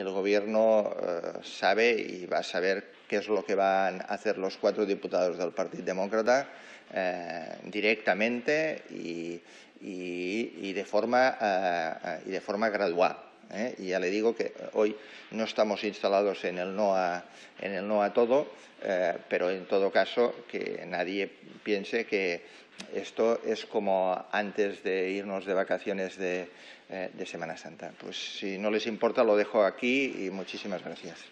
el Gobierno sabe y va a saber qué es lo que van a hacer los 4 diputados del Partit Demòcrata directamente y de forma gradual. Y ya le digo que hoy no estamos instalados en el no a todo, pero en todo caso que nadie piense que esto es como antes de irnos de vacaciones de Semana Santa. Pues si no les importa lo dejo aquí y muchísimas gracias.